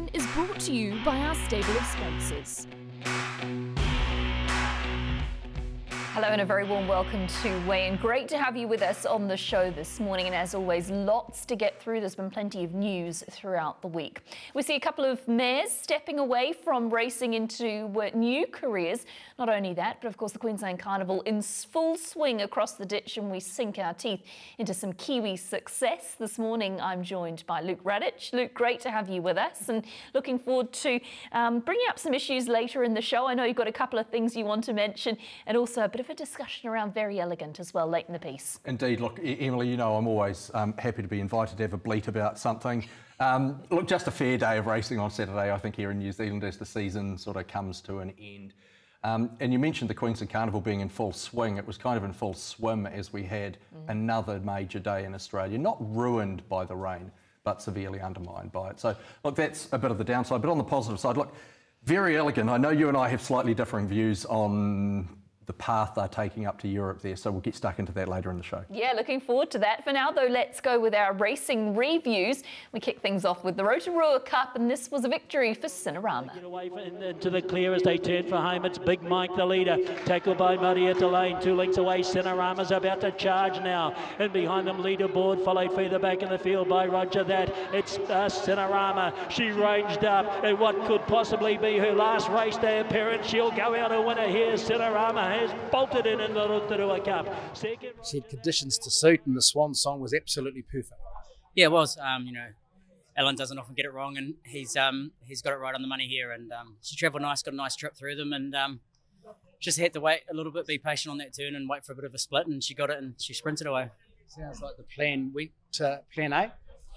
Rebellion is brought to you by our stable of sponsors. Hello and a very warm welcome to Wayne. Great to have you with us on the show this morning, and as always, lots to get through. There's been plenty of news throughout the week. We see a couple of mares stepping away from racing into new careers. Not only that, but of course the Queensland Carnival in full swing across the ditch, and we sink our teeth into some Kiwi success. This morning I'm joined by Luke Radich. Luke, great to have you with us, and looking forward to bringing up some issues later in the show. I know you've got a couple of things you want to mention, and also a bit of a discussion around Very Elegant as well late in the piece. Indeed. Look, Emily, you know I'm always happy to be invited to have a bleat about something. Look, just a fair day of racing on Saturday, I think, here in New Zealand as the season sort of comes to an end. And you mentioned the Queensland Carnival being in full swing. It was kind of in full swim as we had another major day in Australia, not ruined by the rain, but severely undermined by it. So, look, that's a bit of the downside. But on the positive side, look, Very Elegant. I know you and I have slightly differing views on the path they're taking up to Europe there, so we'll get stuck into that later in the show. Yeah, looking forward to that. For now, though, let's go with our racing reviews. We kick things off with the Rotorua Cup, and this was a victory for Cinerama. Get away into the clear as they turn for home. It's Big Mike, the leader, tackled by Maria Delane. 2 lengths away, Cinerama's about to charge now. And behind them, leaderboard, followed further back in the field by Roger That. It's Cinerama. She ranged up in what could possibly be her last race day appearance. She'll go out a winner here. Cinerama has bolted in the Rotorua Cup. She had conditions to suit, and the swan song was absolutely perfect. Yeah, it was. You know, Alan doesn't often get it wrong, and he's got it right on the money here. And she travelled nice, got a nice trip through them, and just had to wait a little bit, be patient on that turn, and wait for a bit of a split. And she got it, and she sprinted away. Sounds like the plan went to plan A.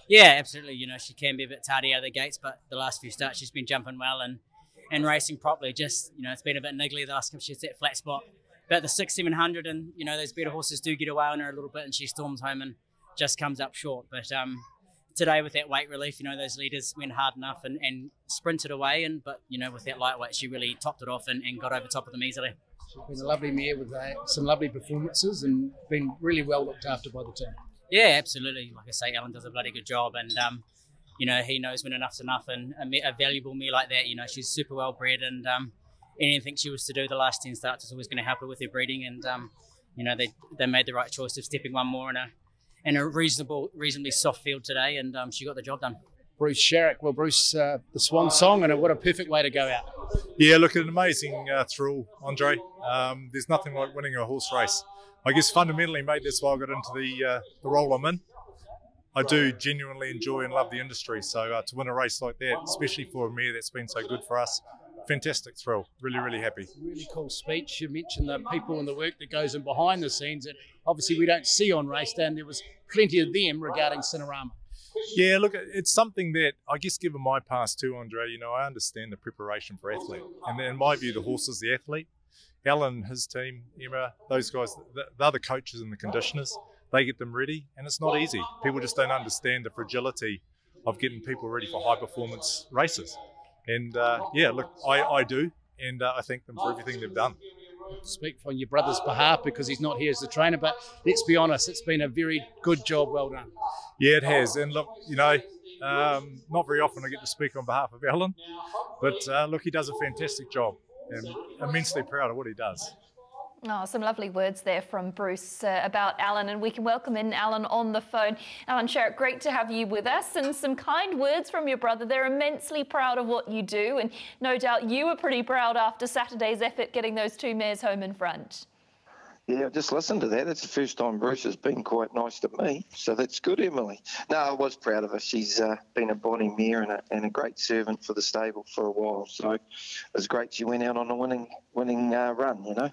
Yeah, absolutely. You know, she can be a bit tardy out of the gates, but the last few starts she's been jumping well and racing properly. Just, you know, it's been a bit niggly the last time she hits that flat spot, about the 600-700, and you know those better horses do get away on her a little bit, and she storms home and just comes up short. But today with that weight relief, you know, those leaders went hard enough and sprinted away, and but you know with that lightweight she really topped it off and got over top of them easily. She's been a lovely mare with some lovely performances and been really well looked after by the team. Yeah, absolutely. Like I say, Alan does a bloody good job, and you know, he knows when enough's enough, and a valuable mare like that, you know, she's super well bred, and anything she was to do the last 10 starts is always going to help her with her breeding, and you know, they made the right choice of stepping one more in a reasonably soft field today, and she got the job done. Bruce Sharrock, well, Bruce, the swan song, and what a perfect way to go out. Yeah, look, an amazing thrill, Andre. There's nothing like winning a horse race. I guess fundamentally, mate, that's why I got into the role I'm in. I do genuinely enjoy and love the industry, so to win a race like that, especially for a mare that's been so good for us, fantastic thrill. Really, really happy. Really cool speech. You mentioned the people and the work that goes in behind the scenes that obviously we don't see on race day, and there was plenty of them regarding Cinerama. Yeah, look, it's something that, I guess given my past too, Andre, you know, I understand the preparation for athlete, and in my view, the horse is the athlete. Alan, his team, Emma, those guys, they're the coaches and the conditioners. They get them ready, and it's not easy. People just don't understand the fragility of getting people ready for high-performance races. And, yeah, look, I do, and I thank them for everything they've done. Speak on your brother's behalf because he's not here as the trainer, but let's be honest, it's been a very good job, well done. Yeah, it has, and look, you know, not very often I get to speak on behalf of Alan, but, look, he does a fantastic job, and I'm immensely proud of what he does. Oh, some lovely words there from Bruce about Alan, and we can welcome in Alan on the phone. Alan Sharrock, great to have you with us, and some kind words from your brother. They're immensely proud of what you do, and no doubt you were pretty proud after Saturday's effort getting those two mares home in front. Yeah, just listen to that. That's the first time Bruce has been quite nice to me, so that's good, Emily. No, I was proud of her. She's been a body mare and a great servant for the stable for a while, so it was great she went out on a winning run, you know.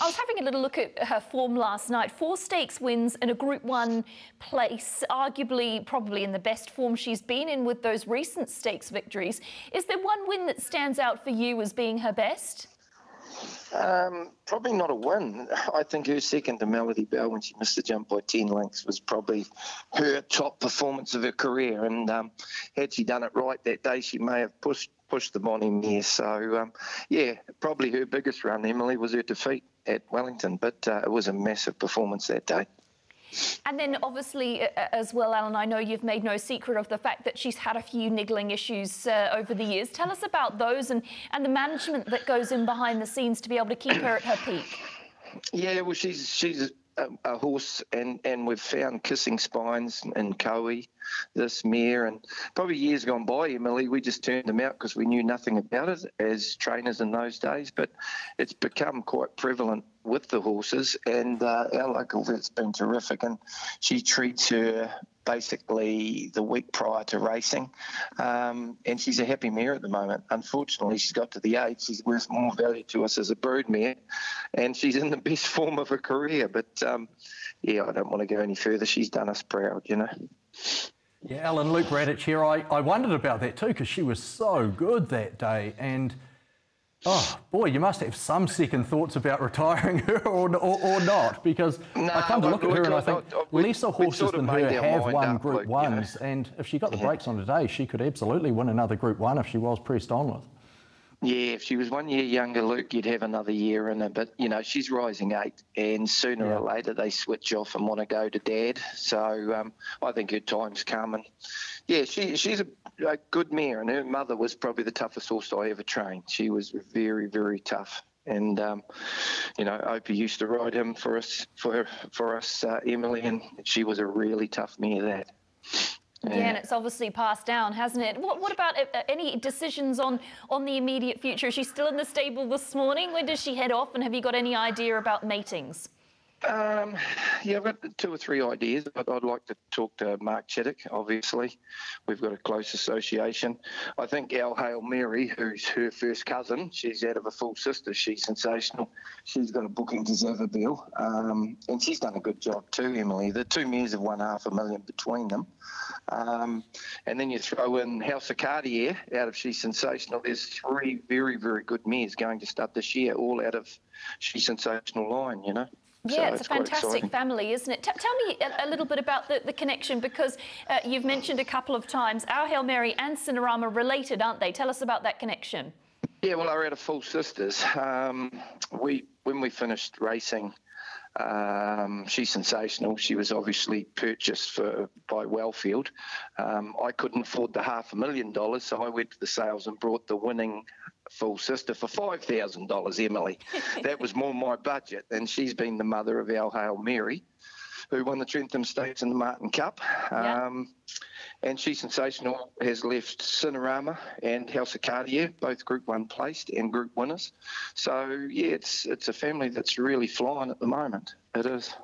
I was having a little look at her form last night. 4 stakes wins in a Group 1 place, arguably probably in the best form she's been in with those recent stakes victories. Is there one win that stands out for you as being her best? Probably not a win. I think her second to Melody Bell when she missed the jump by 10 lengths was probably her top performance of her career. And had she done it right that day, she may have pushed them on in there. So, yeah, probably her biggest run, Emily, was her defeat at Wellington. But it was a massive performance that day. And then, obviously, as well, Alan, I know you've made no secret of the fact that she's had a few niggling issues over the years. Tell us about those and the management that goes in behind the scenes to be able to keep her at her peak. Yeah, well, she's a horse, and we've found kissing spines in Cowie, this mare, and probably years gone by, Emily, we just turned them out because we knew nothing about it as trainers in those days, but it's become quite prevalent with the horses, and our local vet's been terrific, and she treats her basically the week prior to racing, and she's a happy mare at the moment. Unfortunately, she's got to the age, she's worth more value to us as a brood mare, and she's in the best form of her career, but yeah, I don't want to go any further. She's done us proud, you know. Yeah, Alan, Luke Radich here. I wondered about that too, because she was so good that day, and oh boy, you must have some second thoughts about retiring her or not, because I come to look at her and I think lesser horses than her have won Group 1s, and if she got the brakes on today, she could absolutely win another Group 1 if she was pressed on with. Yeah, if she was 1 year younger, Luke, you'd have another year in her. But, you know, she's rising 8, and sooner or later they switch off and want to go to Dad. So I think her time's come. And, yeah, she's a good mare, and her mother was probably the toughest horse I ever trained. She was very, very tough. And, you know, Opie used to ride him for us, Emily, and she was a really tough mare, that. Yeah, and it's obviously passed down, hasn't it? What about any decisions on the immediate future? Is she still in the stable this morning? When does she head off, and have you got any idea about matings? Yeah, I've got 2 or 3 ideas. I'd like to talk to Mark Chittick, obviously. We've got a close association. I think El Hail Mary, who's her first cousin, she's out of a full sister, She's Sensational. She's got a booking to Zabba Bill, and she's done a good job too, Emily. The two mares have won $500,000 between them. And then you throw in House of Cartier out of She's Sensational. There's 3 very, very good mares going to start this year, all out of She's Sensational line, you know. Yeah, so it's a fantastic family, isn't it? Tell me a little bit about the connection, because you've mentioned a couple of times El Hail Mary and Cinerama related, aren't they? Tell us about that connection. Yeah, well, our out of full sisters. When we finished racing, She's Sensational. She was obviously purchased by Wellfield. I couldn't afford the $500,000, so I went to the sales and brought the winning full sister for $5,000, Emily. That was more my budget, and she's been the mother of El Hail Mary, who won the Trentham Stakes and the Martin Cup. Yeah. And She's Sensational has left Cinerama and House of Cartier, both Group 1 placed and Group winners. So, yeah, it's a family that's really flying at the moment. It is.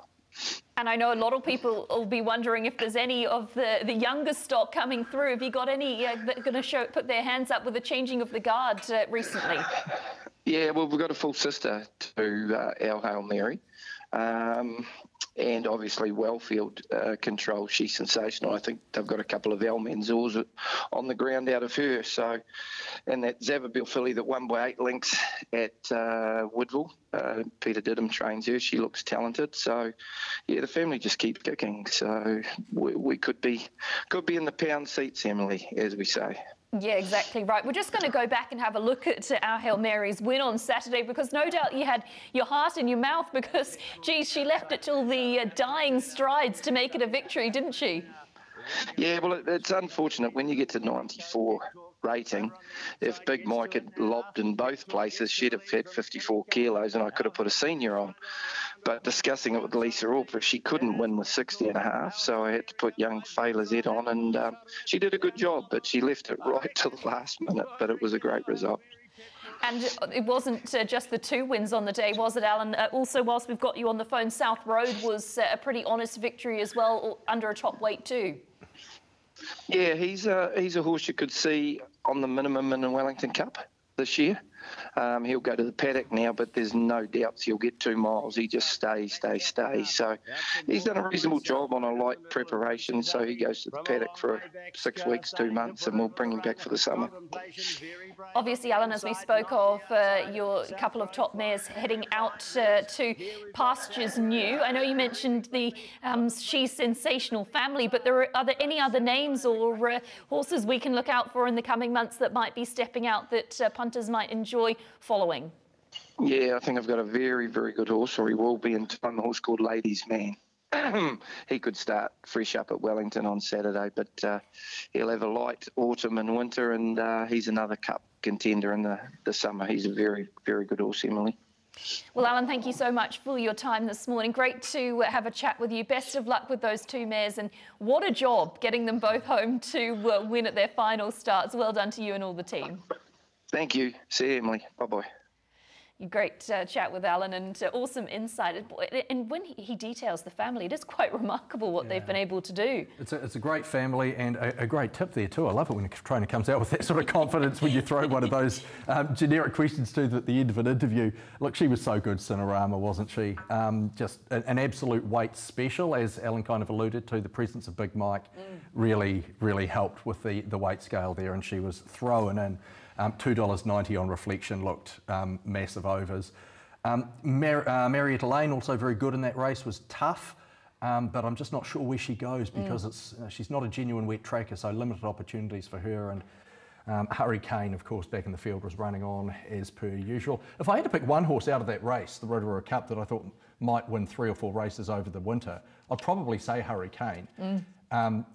And I know a lot of people will be wondering if there's any of the younger stock coming through. Have you got any that are going to put their hands up with the changing of the guard recently? Yeah, well, we've got a full sister to El Hail Mary. And obviously Wellfield controls She's Sensational. I think they've got a couple of Almenzoos on the ground out of her. So, and that Zabba Bill filly that won by 8 lengths at Woodville, Peter Didham trains her. She looks talented. So, yeah, the family just keeps kicking. So we could be in the pound seats, Emily, as we say. Yeah, exactly right. We're just going to go back and have a look at El Hail Mary's win on Saturday, because no doubt you had your heart in your mouth because, geez, she left it till the dying strides to make it a victory, didn't she? Yeah, well, it's unfortunate when you get to 94 rating. If Big Mike had lobbed in both places, she'd have had 54 kilos and I could have put a senior on. But discussing it with Lisa Orper, she couldn't win with 60.5, so I had to put young Faylazette on, and she did a good job, but she left it right to the last minute, but it was a great result. And it wasn't just the 2 wins on the day, was it, Alan? Also, whilst we've got you on the phone, South Road was a pretty honest victory as well, under a top weight too. Yeah, he's a horse you could see on the minimum in the Wellington Cup this year. He'll go to the paddock now, but there's no doubts he'll get 2 miles. He just stays. So he's done a reasonable job on a light preparation, so he goes to the paddock for 6 weeks, 2 months, and we'll bring him back for the summer. Obviously, Alan, as we spoke of, your couple of top mares heading out to pastures new. I know you mentioned the She's Sensational family, but are there any other names or horses we can look out for in the coming months that might be stepping out that punters might enjoy following? Yeah, I think I've got a very, very good horse, or he will be in time, a horse called Ladies Man. he could start fresh up at Wellington on Saturday, but he'll have a light autumn and winter, and he's another cup contender in the summer. He's a very, very good horse, Emily. Well, Alan, thank you so much for your time this morning. Great to have a chat with you. Best of luck with those two mares, and what a job getting them both home to win at their final starts. Well done to you and all the team. Thank you. See you, Emily. Bye-bye. Great chat with Alan, and awesome insight. And when he details the family, it is quite remarkable what they've been able to do. It's a great family, and a great tip there too. I love it when a trainer comes out with that sort of confidence when you throw one of those generic questions to them at the end of an interview. Look, she was so good, Cinerama, wasn't she? Just an absolute weight special, as Alan kind of alluded to. The presence of Big Mike really, really helped with the weight scale there, and she was thrown in. $2.90 on reflection looked massive overs. Maria Delane, also very good in that race, was tough, but I'm just not sure where she goes, because it's, she's not a genuine wet tracker, so limited opportunities for her. And Hurricane, of course, back in the field, was running on as per usual. If I had to pick one horse out of that race, the Rotorua Cup, that I thought might win 3 or 4 races over the winter, I'd probably say Hurricane.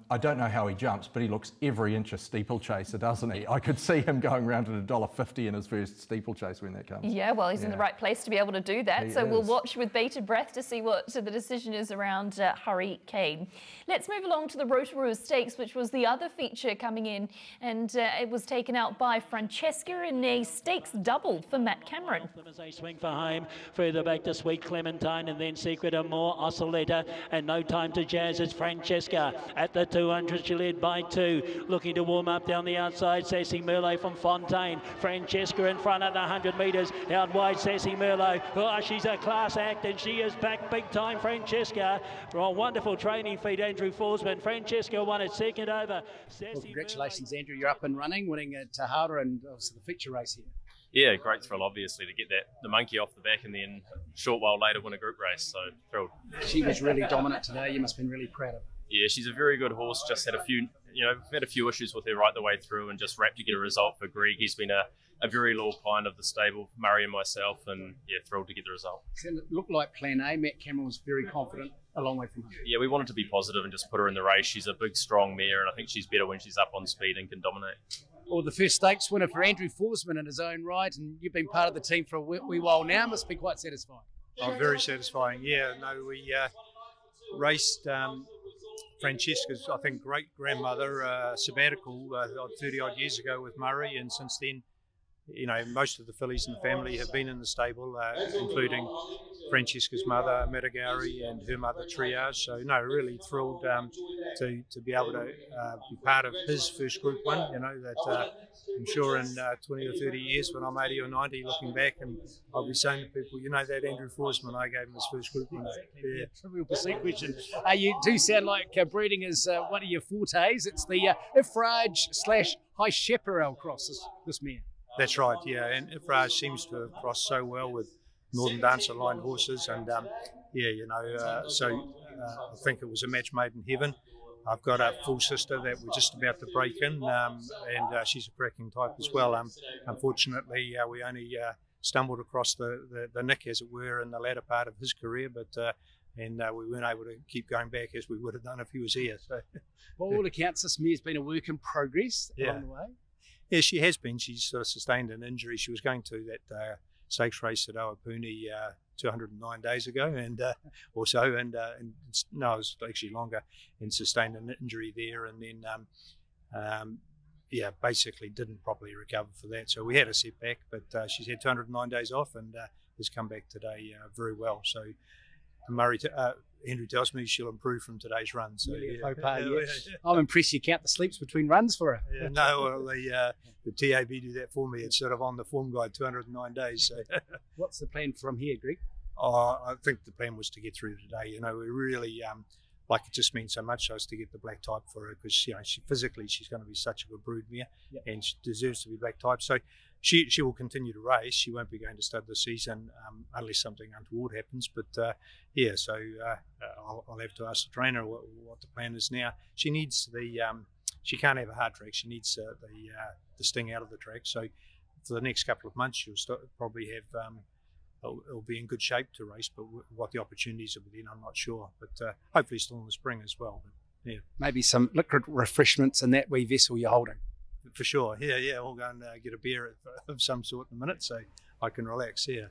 I don't know how he jumps, but he looks every inch a steeplechaser, doesn't he? I could see him going around at $1.50 in his first steeplechase when that comes. Yeah, well, he's in the right place to be able to do that. He is. We'll watch with bated breath to see what the decision is around Hurricane. Let's move along to the Rotorua Stakes, which was the other feature coming in, and it was taken out by Francesca in a stakes double for Matt Cameron. A swing for home, further back to Sweet Clementine, and then Secret Amour, Oscillator, and No Time to Jazz is Francesca. At the 200, she led by 2. Looking to warm up down the outside, Sassy Merlot from Fontaine. Francesca in front at the 100 metres. Out wide, Sassy Merlot. Oh, she's a class act, and she is back big time, Francesca. Oh, wonderful training feed, Andrew Forsman. Francesca won it second over. Well, congratulations, Andrew. You're up and running, winning at Tahara, and also the feature race here. Yeah, great thrill, obviously, to get the monkey off the back and then a short while later win a group race. So, thrilled. She was really dominant today. You must have been really proud of her. Yeah, she's a very good horse. Just had a few issues with her right the way through, and just wrapped to get a result for Greg. He's been a very loyal client of the stable, Murray and myself, and yeah, thrilled to get the result. It looked like Plan A. Matt Cameron was very confident a long way from home. Yeah, we wanted to be positive and just put her in the race. She's a big, strong mare, and I think she's better when she's up on speed and can dominate. Well, the first stakes winner for Andrew Forsman in his own right, and you've been part of the team for a wee while now. Must be quite satisfying. Oh, very satisfying. Yeah, no, we raced. Francesca's, I think, great-grandmother sabbatical 30-odd years ago with Murray, and since then, you know, most of the fillies in the family have been in the stable, including Francesca's mother, Matagari, and her mother, Triage. So, no, really thrilled to be able to be part of his first Group 1, you know, that I'm sure in 20 or 30 years when I'm 80 or 90, looking back, and I'll be saying to people, you know, that Andrew Forsman, I gave him his first Group 1. Yeah. Trivial pursuit question. You do sound like breeding is one of your fortes. It's the Ifraj/High Chaparral cross, this mare. That's right, yeah, and Ifraj seems to have crossed so well with Northern Dancer-lined horses, and yeah, you know, I think it was a match made in heaven. I've got a full sister that we're just about to break in, and she's a cracking type as well. Unfortunately, we only stumbled across the nick, as it were, in the latter part of his career, but we weren't able to keep going back as we would have done if he was here. So, by all accounts, this mare's been a work in progress along the way. Yeah, she has been. She's sort of sustained an injury. She was going to that stakes race at Oapuni 209 days ago, and or so, and no, it was actually longer, and sustained an injury there, and then yeah, basically didn't properly recover for that. So we had a setback, but she's had 209 days off, and has come back today very well. So Murray. Andrew tells me she'll improve from today's run. So, yeah. I'm impressed you count the sleeps between runs for her. Yeah, no, well, the TAB do that for me. It's sort of on the form guide, 209 days. So. What's the plan from here, Greg? Oh, I think the plan was to get through today. You know, we really, like it just means so much to us to get the black type for her, because, you know, she, physically she's going to be such a good broodmare, and she deserves to be black type. So she will continue to race. She won't be going to stud this season unless something untoward happens. But, yeah, so I'll have to ask the trainer what the plan is now. She needs the she can't have a hard track. She needs the sting out of the track. So for the next couple of months, she'll probably have it'll be in good shape to race, but what the opportunities are within, I'm not sure. But hopefully still in the spring as well. But, yeah, maybe some liquid refreshments in that wee vessel you're holding. For sure, yeah, yeah. We'll go and get a beer of some sort in a minute, so I can relax here.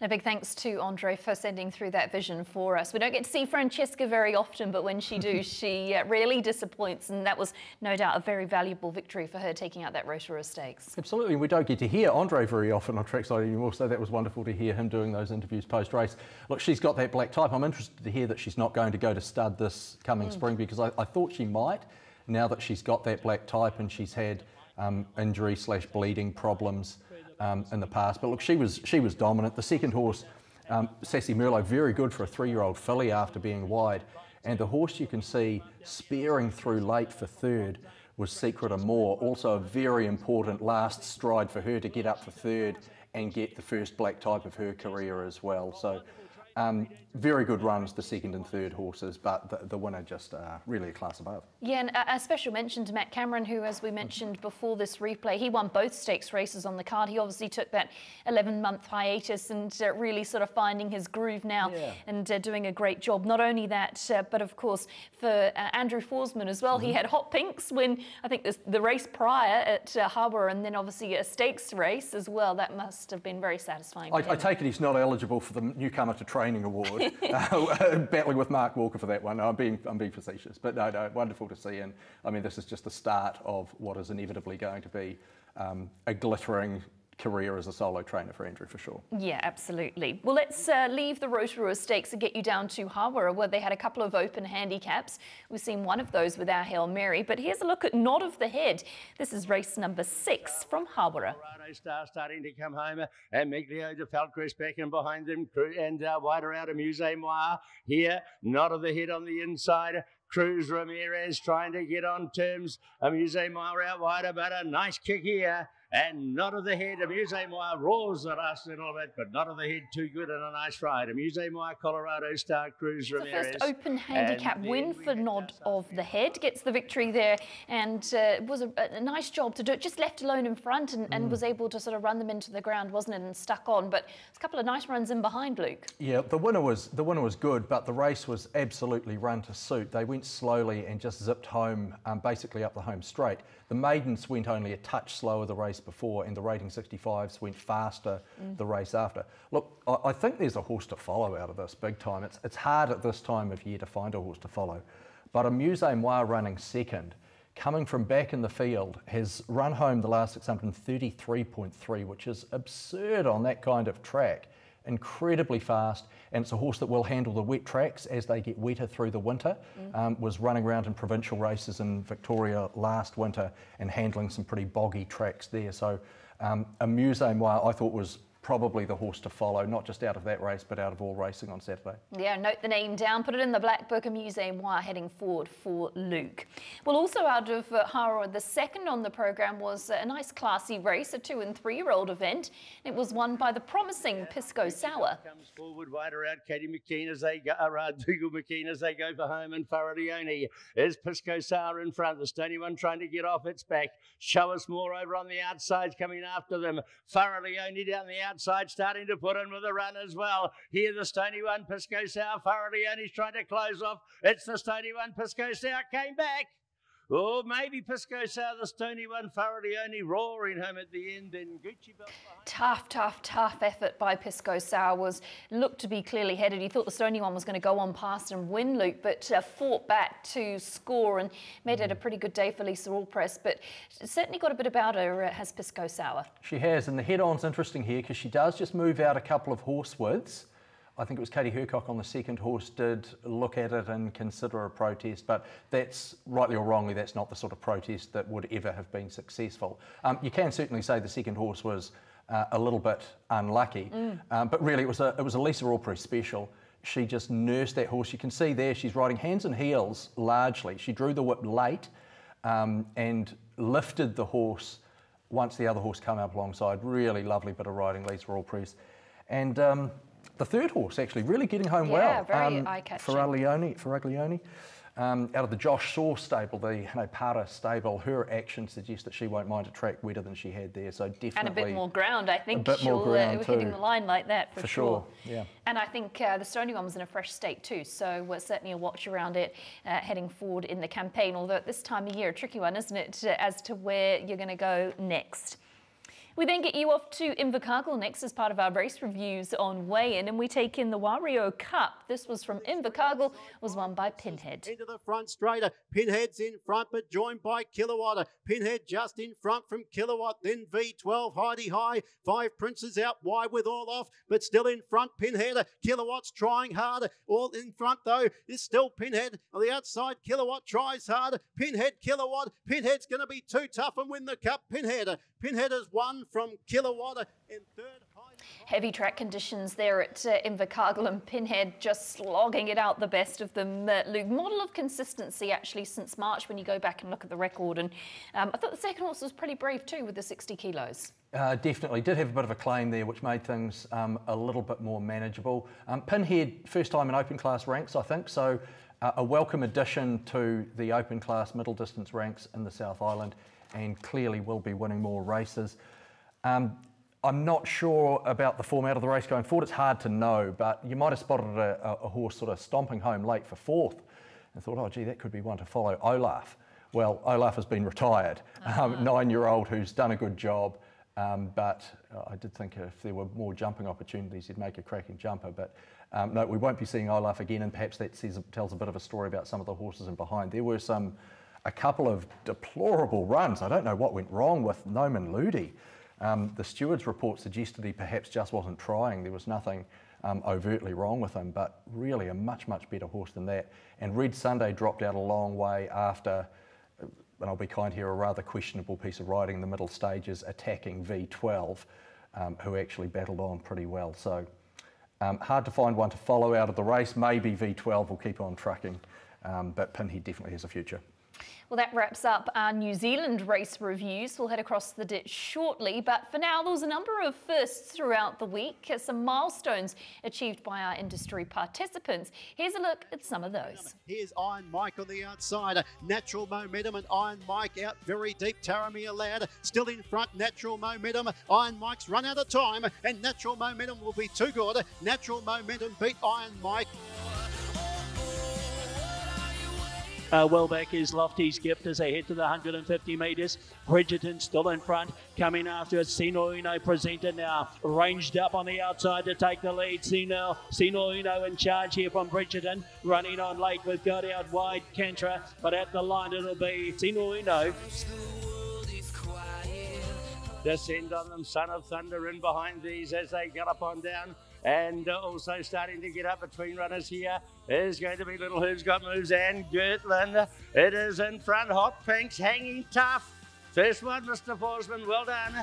And a big thanks to Andre for sending through that vision for us. We don't get to see Francesca very often, but when she do, she really disappoints. And that was no doubt a very valuable victory for her, taking out that Rotorua Stakes. Absolutely. We don't get to hear Andre very often on trackside anymore, so that was wonderful to hear him doing those interviews post-race. Look, she's got that black type. I'm interested to hear that she's not going to go to stud this coming spring, because I thought she might, now that she's got that black type and she's had injury/bleeding problems in the past. But look, she was dominant. The second horse, Sassy Merlot, very good for a 3-year-old filly after being wide. And the horse you can see spearing through late for third was Secret Amour. Also a very important last stride for her to get up for third and get the first black type of her career as well. So very good runs, the second and third horses, but the winner just really a class above. Yeah, and a special mention to Matt Cameron, who, as we mentioned before this replay, he won both stakes races on the card. He obviously took that 11-month hiatus and really sort of finding his groove now, yeah, and doing a great job. Not only that, but of course for Andrew Forsman as well. He had hot pinks when, I think, the race prior at Harbour, and then obviously a stakes race as well. That must have been very satisfying. I take it he's not eligible for the newcomer to train award, battling with Mark Walker for that one. No, I'm being facetious, but no, wonderful to see. And I mean, this is just the start of what is inevitably going to be a glittering career as a solo trainer for Andrew, for sure. Yeah, absolutely. Well, let's leave the Rotorua Stakes and get you down to Hawera, where they had a couple of open handicaps. We've seen one of those with our Hail Mary, but here's a look at Nod of the Head. This is race number 6 from Hawera. Star starting to come home, and Miglio de Falcris back in behind them, and wider out of Muse Moir here. Nod of the Head on the inside. Cruz Ramirez trying to get on terms. Amuse Moir out wider, but a nice kick here. And Nod of the Head, Amuse Moir roars at us a little bit, but Nod of the Head too good and a nice ride. Amuse Moir, Colorado Star, Cruz Ramirez. The first open handicap win for Nod of the Head. Gets the victory there, and it was a nice job to do it. Just left alone in front and was able to sort of run them into the ground, wasn't it, and stuck on. But a couple of nice runs in behind, Luke. Yeah, the winner was good, but the race was absolutely run to suit. They went slowly and just zipped home, basically up the home straight. The maidens went only a touch slower the race before, and the rating 65s went faster the race after. Look, I think there's a horse to follow out of this big time. It's hard at this time of year to find a horse to follow. But Amuse Moir running second, coming from back in the field, has run home the last 633.3, which is absurd on that kind of track. Incredibly fast, and it's a horse that will handle the wet tracks as they get wetter through the winter. Was running around in provincial races in Victoria last winter and handling some pretty boggy tracks there. So Amuse Moir, I thought, was probably the horse to follow, not just out of that race, but out of all racing on Saturday. Yeah, note the name down, put it in the black book, Amuse Moir heading forward for Luke. Well, also out of Hawera, the second on the program was a nice classy race, a 2- and 3-year-old event. It was won by the promising Pisco Sour. Comes forward, wider out, Katie McKean as they go, Dougal McKean as they go for home, and Faraglione is Pisco Sour in front. The Stony One trying to get off its back. Show Us More over on the outside, coming after them. Faraglione down the outside. Starting to put in with a run as well. Here the Stony One, Pisco Sour. Faraglione trying to close off. It's the Stony One, Pisco Sour came back. Oh, maybe Pisco Sour, the Stony One, Faraglione roaring home at the end, and Gucci Belt behind. Tough effort by Pisco Sour. Looked to be clearly headed. He thought the Stony One was going to go on past and win, Luke, but fought back to score and made it a pretty good day for Lisa Allpress. But certainly got a bit about her, has Pisco Sour. She has, and the head-on's interesting here because she does just move out a couple of horse widths. I think it was Katie Hercock on the second horse did look at it and consider a protest, but that's, rightly or wrongly, that's not the sort of protest that would ever have been successful. You can certainly say the second horse was a little bit unlucky, but really it was a Lisa Allpress special. She just nursed that horse. You can see there she's riding hands and heels largely. She drew the whip late and lifted the horse once the other horse came up alongside. Really lovely bit of riding, Lisa Allpress. And the third horse, actually, really getting home well. Yeah, very eye-catching. Faraglione. Out of the Josh Shaw stable, the Nopara stable, her action suggests that she won't mind a track wetter than she had there. So definitely, and a bit more ground, I think. A bit more ground too. Hitting the line like that for sure. Yeah. And I think the Stony One was in a fresh state too, so we're certainly a watch around it heading forward in the campaign. Although at this time of year, a tricky one, isn't it, as to where you're going to go next. We then get you off to Invercargill next as part of our race reviews on weigh-in, and we take in the Wario Cup. This was from Invercargill, was won by Pinhead. Into the front straighter. Pinhead's in front, but joined by Kilowatt. Pinhead just in front from Kilowatt, then V12, Heidi High. Five Princes out wide with Olaf, but still in front, Pinhead. Kilowatt's trying harder. All in front, though, is still Pinhead. On the outside, Kilowatt tries harder. Pinhead, Kilowatt. Pinhead's going to be too tough and win the Cup. Pinhead. Pinhead has won from Kilowatt in third. Heavy track conditions there at Invercargill, and Pinhead just slogging it out the best of them. Luke, model of consistency actually since March when you go back and look at the record, and I thought the second horse was pretty brave too with the 60 kilos. Definitely did have a bit of a claim there, which made things a little bit more manageable. Pinhead, first time in open class ranks, I think, so a welcome addition to the open class middle distance ranks in the South Island, and clearly will be winning more races. I'm not sure about the format of the race going forward. It's hard to know, but you might have spotted a horse sort of stomping home late for fourth and thought, oh, gee, that could be one to follow, Olaf. Well, Olaf has been retired, nine-year-old who's done a good job, but I did think if there were more jumping opportunities, he'd make a cracking jumper. But no, we won't be seeing Olaf again, and perhaps that tells a bit of a story about some of the horses in behind. There were a couple of deplorable runs. I don't know what went wrong with Noman Ludi. The steward's report suggested he perhaps just wasn't trying. There was nothing overtly wrong with him, but really a much, much better horse than that. And Red Sunday dropped out a long way after, and I'll be kind here, a rather questionable piece of riding in the middle stages, attacking V12, who actually battled on pretty well. So hard to find one to follow out of the race. Maybe V12 will keep on trucking, but Pinhead definitely has a future. Well, that wraps up our New Zealand race reviews. We'll head across the ditch shortly, but for now, there was a number of firsts throughout the week, some milestones achieved by our industry participants. Here's a look at some of those. Here's Iron Mike on the outside. Natural Momentum and Iron Mike out very deep. Taramia Loud still in front. Natural Momentum. Iron Mike's run out of time, and Natural Momentum will be too good. Natural Momentum beat Iron Mike. Well back is Lofty's Gift as they head to the 150 metres. Bridgeton still in front, coming after it. Sino Uno Presenter now, ranged up on the outside to take the lead. Sino Uno in charge here from Bridgeton, running on late. We've got out wide Cantra, but at the line it'll be Sino Uno. Descend on them, Son of Thunder in behind these as they gallop on down. And also starting to get up between runners here is going to be Little Who's Got Moves and Gertland. It is in front, Hot Pink's hanging tough. First one, Mr. Forsman, well done.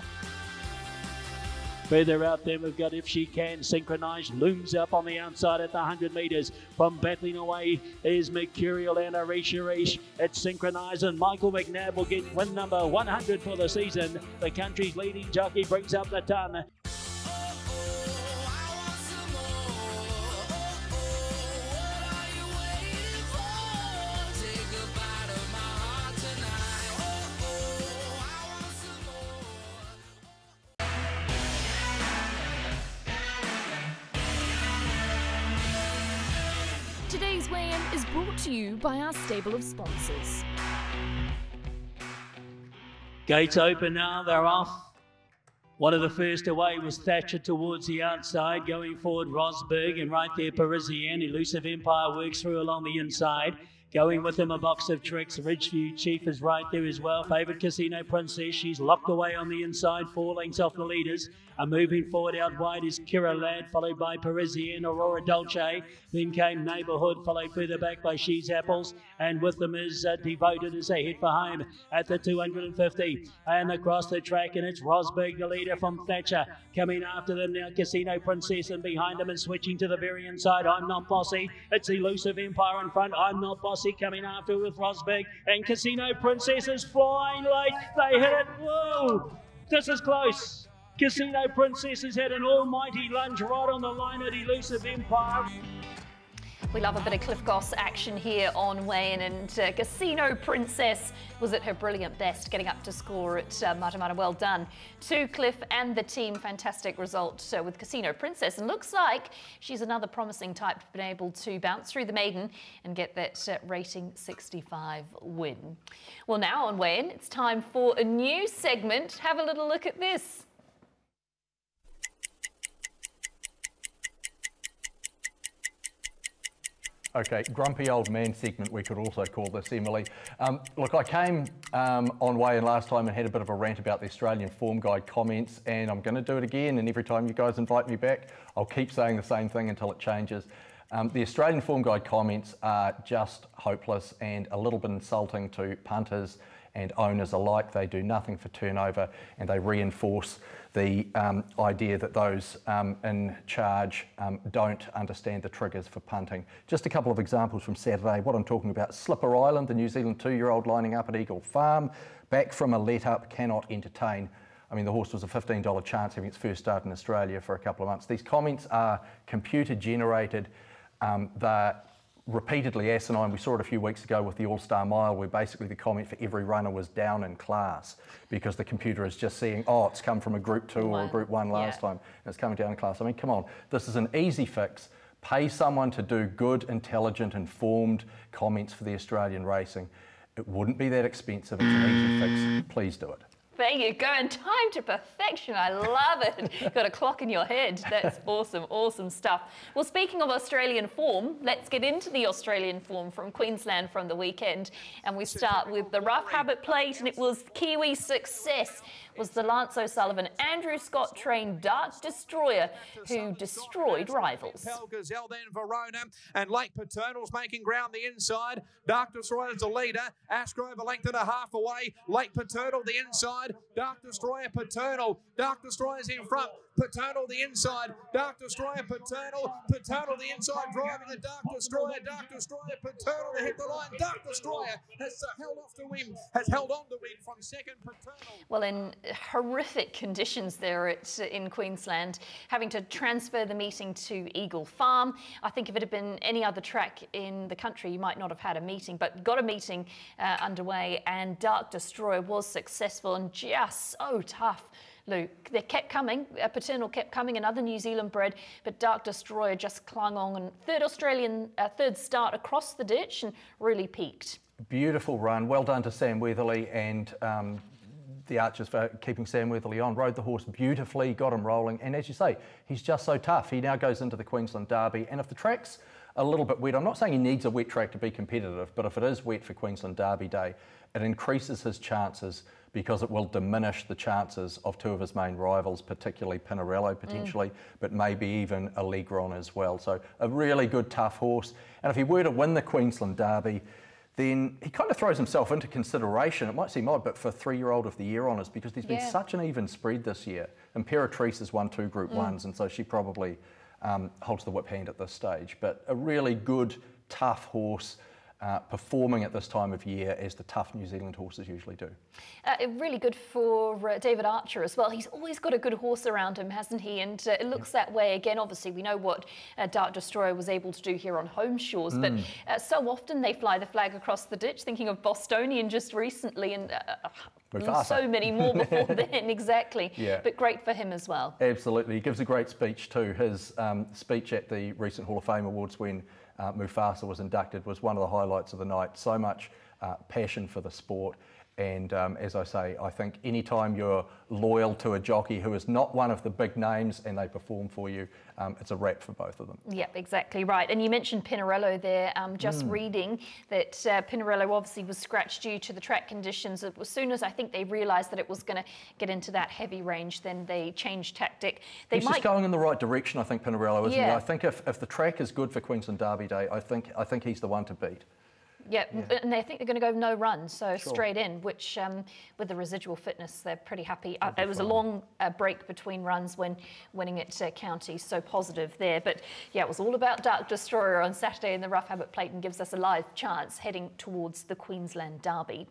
Further out there, we've got If She Can. Synchronised looms up on the outside at the 100 metres. From battling away is Mercurial and Arisharish. It's Synchronised, and Michael McNabb will get win number 100 for the season. The country's leading jockey brings up the ton. Today's weigh-in is brought to you by our stable of sponsors. Gates open now, they're off. One of the first away was Thatcher towards the outside. Going forward, Rosberg, and right there, Parisian. Elusive Empire works through along the inside. Going with him, A Box of Tricks. Ridgeview Chief is right there as well. Favourite Casino Princess. She's locked away on the inside, 4 lengths off the leaders. And moving forward out wide is Kira Ladd, followed by Parisian, Aurora Dolce. Then came Neighbourhood, followed further back by She's Apples. And with them is Devoted as they head for home at the 250. And across the track, and it's Rosberg, the leader from Thatcher. Coming after them now, Casino Princess, and behind them and switching to the very inside, I'm Not Bossy. It's Elusive Empire in front, I'm Not Bossy coming after with Rosberg. And Casino Princess is flying late. They hit it. Whoa! This is close. Casino Princess has had an almighty lunge right on the line at Elusive Empire. We love a bit of Cliff Goss action here on Weigh-In, and Casino Princess was at her brilliant best, getting up to score at Matamata. Well done to Cliff and the team. Fantastic result with Casino Princess, and looks like she's another promising type to be able to bounce through the maiden and get that rating 65 win. Well, now on Weigh-In, it's time for a new segment. Have a little look at this. Okay, grumpy old man segment, we could also call this, Emily. Look, I came on Weigh-In last time and had a bit of a rant about the Australian form guide comments, and I'm going to do it again, and every time you guys invite me back, I'll keep saying the same thing until it changes. The Australian form guide comments are just hopeless and a little bit insulting to punters and owners alike. They do nothing for turnover, and they reinforce the idea that those in charge don't understand the triggers for punting. Just a couple of examples from Saturday. What I'm talking about: Slipper Island, the New Zealand two-year-old lining up at Eagle Farm, back from a let-up, cannot entertain. I mean, the horse was a $15 chance having its first start in Australia for a couple of months. These comments are computer-generated. They're repeatedly asinine. We saw it a few weeks ago with the All-Star Mile, where basically the comment for every runner was down in class because the computer is just seeing, oh, it's come from a Group 2 or a Group 1 last time, and it's coming down in class. I mean, come on. This is an easy fix. Pay someone to do good, intelligent, informed comments for the Australian racing. It wouldn't be that expensive. It's an easy fix. Please do it. There you go, and time to perfection. I love it. Got a clock in your head. That's awesome, awesome stuff. Well, speaking of Australian form, let's get into the Australian form from Queensland from the weekend. And we start with the Rough Habit Plate, and it was Kiwi Success. Was the Lance O'Sullivan, Andrew Scott trained Dark Destroyer, who destroyed rivals. Gazelle, then Verona, and Lake Paternal's making ground the inside. Dark Destroyer's the leader. Ashgrove a length and a half away. Lake Paternal the inside. Dark Destroyer, Paternal. Dark Destroyer's in front. Paternal the inside. Dark Destroyer, Paternal. Paternal the inside, driving the Dark Destroyer. Dark Destroyer, Paternal to hit the line. Dark Destroyer has held off to win, has held on to win from second. Paternal. Well, in horrific conditions there in Queensland, having to transfer the meeting to Eagle Farm. I think if it had been any other track in the country, you might not have had a meeting, but got a meeting underway, and Dark Destroyer was successful and just so tough. Luke, they kept coming, Paternal kept coming, another New Zealand bred, but Dark Destroyer just clung on, and third start across the ditch and really peaked. Beautiful run. Well done to Sam Weatherly and the Archers for keeping Sam Weatherly on. Rode the horse beautifully, got him rolling, and as you say, he's just so tough. He now goes into the Queensland Derby, and if the track's a little bit wet, I'm not saying he needs a wet track to be competitive, but if it is wet for Queensland Derby Day, it increases his chances, because it will diminish the chances of two of his main rivals, particularly Pinarello potentially, but maybe even Allegron as well. So a really good, tough horse. And if he were to win the Queensland Derby, then he kind of throws himself into consideration. It might seem odd, but for three-year-old of the year honours, because there's been such an even spread this year. Imperatrice has won two Group 1s, and so she probably holds the whip hand at this stage. But a really good, tough horse, performing at this time of year as the tough New Zealand horses usually do. Really good for David Archer as well. He's always got a good horse around him, hasn't he? And it looks that way again. Obviously, we know what Dark Destroyer was able to do here on home shores, but so often they fly the flag across the ditch, thinking of Bostonian just recently, and so many more before then, exactly. But great for him as well. Absolutely. He gives a great speech too. His speech at the recent Hall of Fame Awards when Mufasa was inducted was one of the highlights of the night. So much passion for the sport, and as I say, I think any time you're loyal to a jockey who is not one of the big names and they perform for you, it's a wrap for both of them. Yep, exactly right. And you mentioned Pinarello there. Just reading that Pinarello obviously was scratched due to the track conditions. As soon as I think they realised that it was going to get into that heavy range, then they changed tactic. He's just going in the right direction, I think, Pinarello, isn't he? I think if the track is good for Queensland Derby Day, I think he's the one to beat. Yeah, and they think they're going to go no run, so straight in, which with the residual fitness, they're pretty happy. It was a long break between runs when winning at County, so positive there. But yeah, it was all about Dark Destroyer on Saturday, and the Rough Habit Playton gives us a live chance heading towards the Queensland Derby.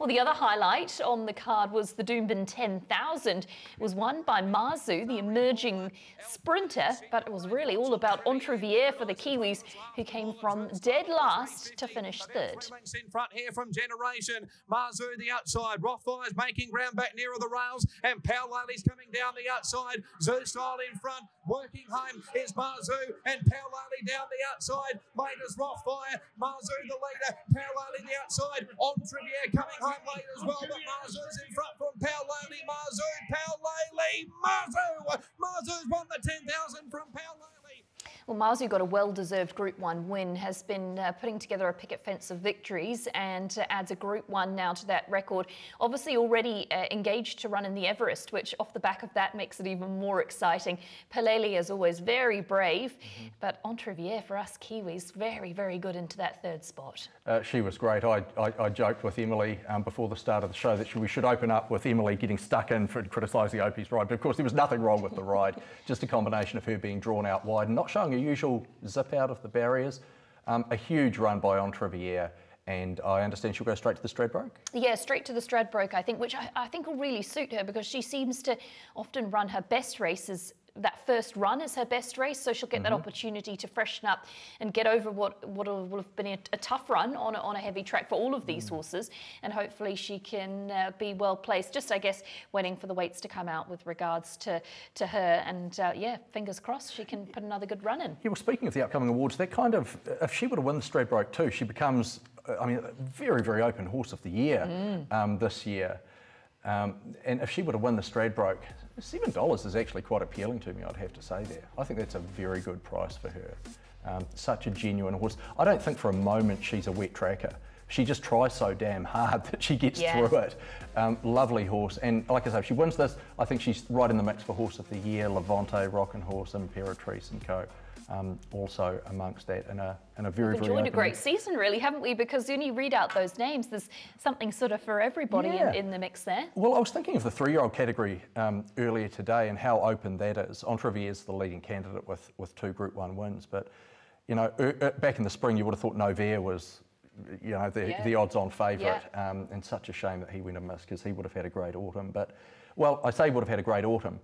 Well, the other highlight on the card was the Doombin 10,000. It was won by Marzu, the emerging sprinter, but it was really all about Entrevier for the Kiwis, who came from dead last to finish third. 3 lengths in front here from Generation. Marzu the outside. Rothfire's making ground back nearer the rails, and Paulali's coming down the outside. Zoo Style in front. Working home is Marzu, and Paulali down the outside. Late is Rothfire. Marzu the leader. Paulali the outside. Entrevier coming home late as well, but Marzu's in front from Paulali. Marzu's won the 10,000 from Paulali. Well, Marzu got a well-deserved Group 1 win, has been putting together a picket fence of victories, and adds a Group 1 now to that record. Obviously already engaged to run in the Everest, which off the back of that makes it even more exciting. Pelele is always very brave, but Entrevier for us Kiwis, very, very good into that third spot. She was great. I joked with Emily before the start of the show that we should open up with Emily getting stuck in for criticising Opie's ride, but of course there was nothing wrong with the ride, just a combination of her being drawn out wide and not showing a usual zip out of the barriers. A huge run by Entrevier, and I understand she'll go straight to the Stradbroke? Yeah, straight to the Stradbroke, I think, which I think will really suit her, because she seems to often run her best races. That first run is her best race, so she'll get that opportunity to freshen up and get over what will have been a tough run on a heavy track for all of these horses, and hopefully she can be well placed. Just, I guess, waiting for the weights to come out with regards to her, and yeah, fingers crossed she can put another good run in. Yeah, well, speaking of the upcoming awards, that kind of, if she were to win the Stradbroke too, she becomes, I mean, a very, very open horse of the year this year. And if she were to win the Stradbroke, $7 is actually quite appealing to me, I'd have to say there. I think that's a very good price for her. Such a genuine horse. I don't think for a moment she's a wet tracker. She just tries so damn hard that she gets through it. Lovely horse. And like I say, if she wins this, I think she's right in the mix for Horse of the Year, Levante, Rockin' Horse, Imperatrice and co. Also amongst that, in a very, very enjoyed a great season, really, haven't we? Because when you read out those names, there's something sort of for everybody in the mix there. Well, I was thinking of the three-year-old category earlier today and how open that is. Entrevier is the leading candidate with two Group 1 wins, but, you know, back in the spring, you would have thought Novair was, you know, the odds-on favourite, and such a shame that he went amiss, because he would have had a great autumn. But, well, I say would have had a great autumn,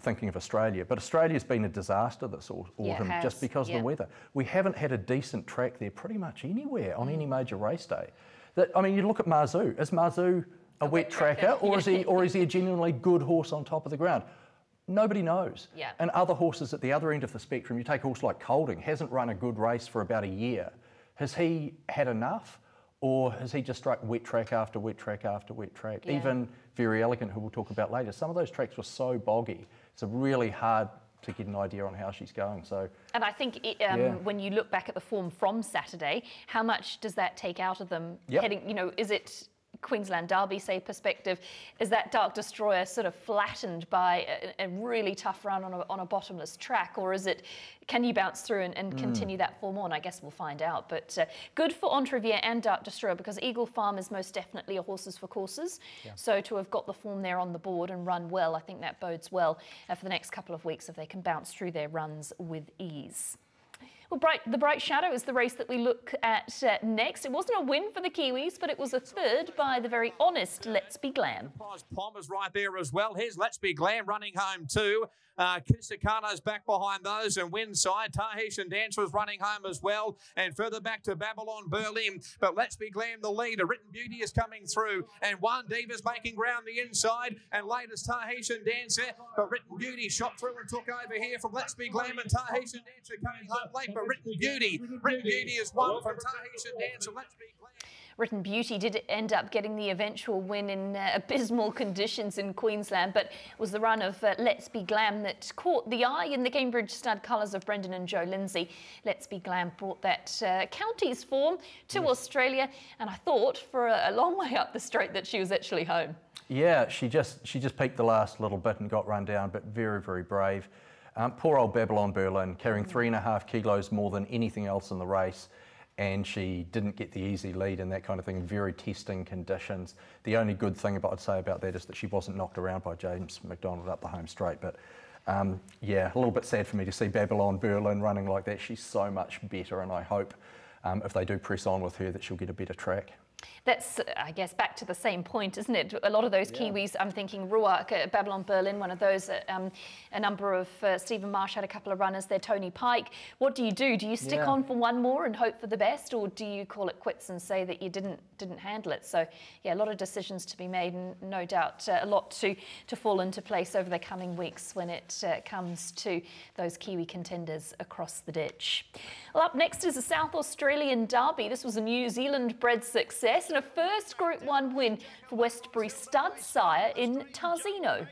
thinking of Australia, but Australia's been a disaster this autumn, just because of the weather. We haven't had a decent track there pretty much anywhere on any major race day. That, I mean, you look at Marzu. Is Marzu a wet tracker, or is he a genuinely good horse on top of the ground? Nobody knows. Yeah. And other horses at the other end of the spectrum, you take a horse like Colding, hasn't run a good race for about a year. Has he had enough? Or has he just struck wet track after wet track after wet track? Yeah. Even Very Elegant, who we'll talk about later, some of those tracks were so boggy. It's really hard to get an idea on how she's going. So, and I think when you look back at the form from Saturday, how much does that take out of them? Heading, you know, is it Queensland Derby, say, perspective? Is that Dark Destroyer sort of flattened by a really tough run on a bottomless track, or is it, can you bounce through and continue that form on? I guess we'll find out. But good for Entrevier and Dark Destroyer, because Eagle Farm is most definitely a horses for courses. Yeah. So to have got the form there on the board and run well, I think that bodes well for the next couple of weeks if they can bounce through their runs with ease. Well, the Bright Shadow is the race that we look at next. It wasn't a win for the Kiwis, but it was a third by the very honest Let's Be Glam. Pom is right there as well. Here's Let's Be Glam running home too. Kisakano's back behind those, and Windside, Tahish and Dance was running home as well, and further back to Babylon Berlin. But Let's Be Glam, the leader. Written Beauty is coming through, and Juan Diva's making ground the inside, and latest Tahish and Dancer. But Written Beauty shot through and took over here from Let's Be Glam, and Tahish and Dancer coming home late. But Written Beauty is one from Tahish and Dancer. Let's Be Glam. Written Beauty did end up getting the eventual win in abysmal conditions in Queensland, but it was the run of Let's Be Glam that caught the eye in the Cambridge stud colours of Brendan and Joe Lindsay. Let's Be Glam brought that counties form to Australia, and I thought for a long way up the straight that she was actually home. Yeah, she just peaked the last little bit and got run down, but very, very brave. Poor old Babylon Berlin, carrying 3.5 kilos more than anything else in the race. and she didn't get the easy lead and that kind of thing, very testing conditions. The only good thing about, I'd say about that is that she wasn't knocked around by James McDonald up the home straight, but yeah, a little bit sad for me to see Babylon Berlin running like that. She's so much better, and I hope if they do press on with her that she'll get a better track. That's, I guess, back to the same point, isn't it? A lot of those Kiwis, I'm thinking Ruark, Babylon Berlin, one of those, a number of, Stephen Marsh had a couple of runners there, Tony Pike. What do you do? Do you stick on for one more and hope for the best, or do you call it quits and say that you didn't handle it? So, yeah, a lot of decisions to be made, and no doubt a lot to fall into place over the coming weeks when it comes to those Kiwi contenders across the ditch. Well, up next is the South Australian Derby. This was a New Zealand-bred success, and a first Group 1 win for Westbury stud sire in Tarzino.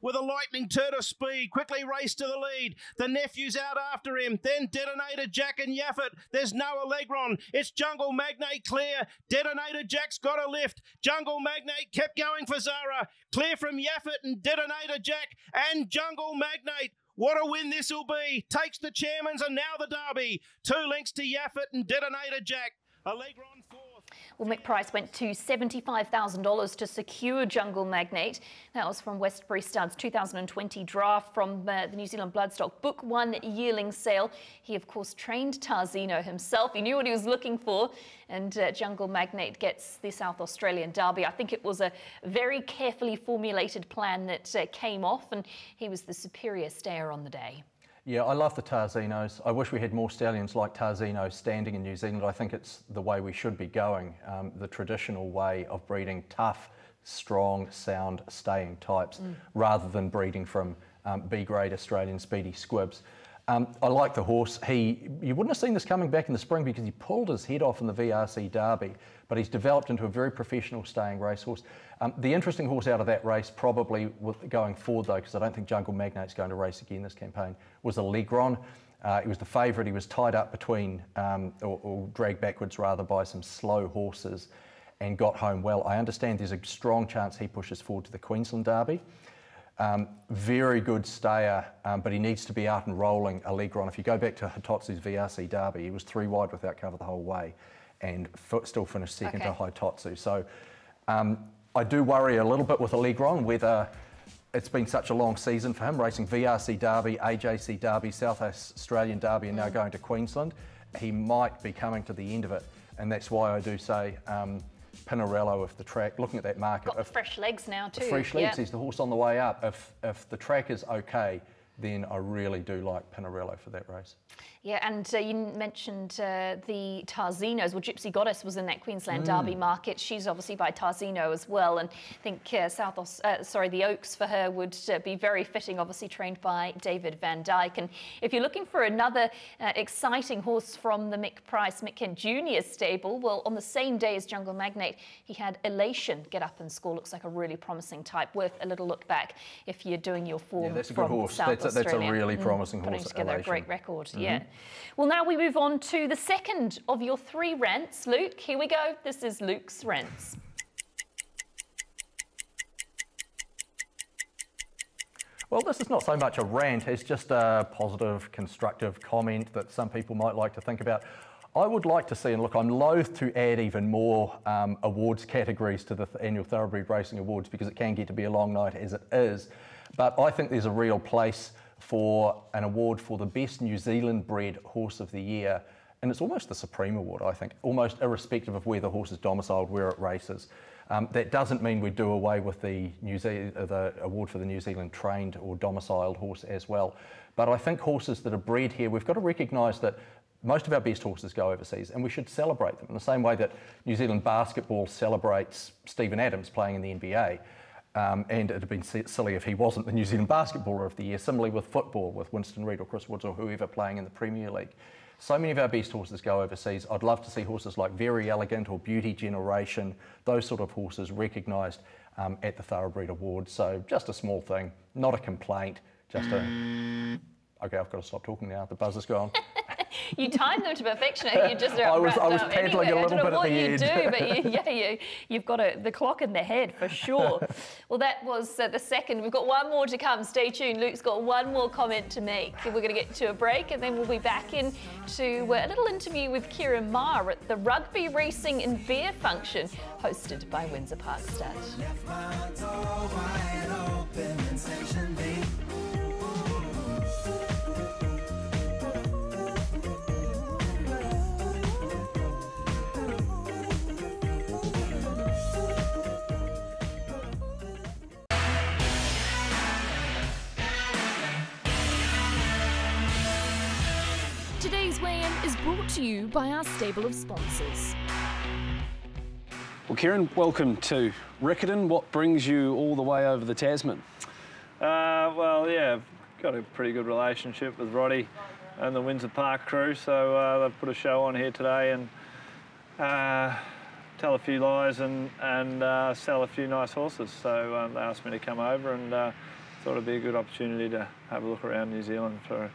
With a lightning turn of speed, quickly raced to the lead. The nephew's out after him, then Detonator Jack and Yaffet. There's no Allegron. It's Jungle Magnate clear. Detonator Jack's got a lift. Jungle Magnate kept going for Zara. Clear from Yaffet and Detonator Jack and Jungle Magnate. What a win this will be. Takes the chairman's and now the derby. 2 lengths to Yaffet and Detonator Jack. Allegron 4. Well, Mick Price went to $75,000 to secure Jungle Magnate. That was from Westbury Stud's 2020 draft from the New Zealand Bloodstock Book 1 yearling sale. He, of course, trained Tarzino himself. He knew what he was looking for. And Jungle Magnate gets the South Australian Derby. I think it was a very carefully formulated plan that came off, and he was the superior stayer on the day. Yeah, I love the Tarzinos. I wish we had more stallions like Tarzino standing in New Zealand. I think it's the way we should be going, the traditional way of breeding tough, strong, sound, staying types, rather than breeding from B-grade Australian speedy squibs. I like the horse. You wouldn't have seen this coming back in the spring because he pulled his head off in the VRC Derby, but he's developed into a very professional staying racehorse. The interesting horse out of that race, probably going forward though, because I don't think Jungle Magnate's going to race again this campaign, was Allegron. He was the favourite. He was tied up between, or dragged backwards rather, by some slow horses and got home well. I understand there's a strong chance he pushes forward to the Queensland Derby. Very good stayer, but he needs to be out and rolling, Allegron. If you go back to Hitotsu's VRC Derby, he was 3 wide without cover the whole way and still finished second to Hitotsu. So I do worry a little bit with Allegron, whether it's been such a long season for him, racing VRC Derby, AJC Derby, South Australian Derby, and now going to Queensland. He might be coming to the end of it, and that's why I do say Pinarello, if the track, looking at that market. Got the fresh legs now too. Fresh legs, he's the horse on the way up. If the track is okay, then I really do like Pinarello for that race. Yeah, and you mentioned the Tarzinos. Well, Gypsy Goddess was in that Queensland Derby market. She's obviously by Tarzino as well, and I think the Oaks for her would be very fitting, obviously trained by David Van Dyke. And if you're looking for another exciting horse from the Mick Price, Mick Kent Jr. stable, well, on the same day as Jungle Magnate, he had Elation get up and score. Looks like a really promising type. Worth a little look back if you're doing your form. Yeah, that's a good horse. That's a really promising horse. Putting together a great record. Yeah. Well, now we move on to the second of your 3 rants, Luke. Here we go. This is Luke's rants. Well, this is not so much a rant. It's just a positive, constructive comment that some people might like to think about. I would like to see, and look, I'm loath to add even more awards categories to the annual Thoroughbred Racing Awards because it can get to be a long night as it is. But I think there's a real place for an award for the best New Zealand bred horse of the year, and it's almost the supreme award, I think, almost irrespective of where the horse is domiciled, where it races. That doesn't mean we do away with the the award for the New Zealand trained or domiciled horse as well, but I think horses that are bred here, we've got to recognise that most of our best horses go overseas, and we should celebrate them in the same way that New Zealand basketball celebrates Stephen Adams playing in the NBA. And it'd have been silly if he wasn't the New Zealand Basketballer of the Year. Similarly with football, with Winston Reid or Chris Woods or whoever playing in the Premier League. So many of our best horses go overseas. I'd love to see horses like Very Elegant or Beauty Generation, those sort of horses recognised at the Thoroughbred Awards. So just a small thing, not a complaint, just a... Okay, I've got to stop talking now. The buzzer's gone. You timed them to perfection. You just I was peddling anyway. You've got the clock in the head for sure. Well, that was the second. We've got one more to come. Stay tuned. Luke's got one more comment to make. We're going to get to a break and then we'll be back in to a little interview with Cinerama Maher at the Rugby Racing and Beer Function hosted by Windsor Park Stud. Today's weigh-in is brought to you by our stable of sponsors. Well, Cinerama, welcome to Riccarton. What brings you all the way over the Tasman? Well, yeah, I've got a pretty good relationship with Roddy and the Windsor Park crew, so they've put a show on here today and tell a few lies and sell a few nice horses. So they asked me to come over and thought it'd be a good opportunity to have a look around New Zealand for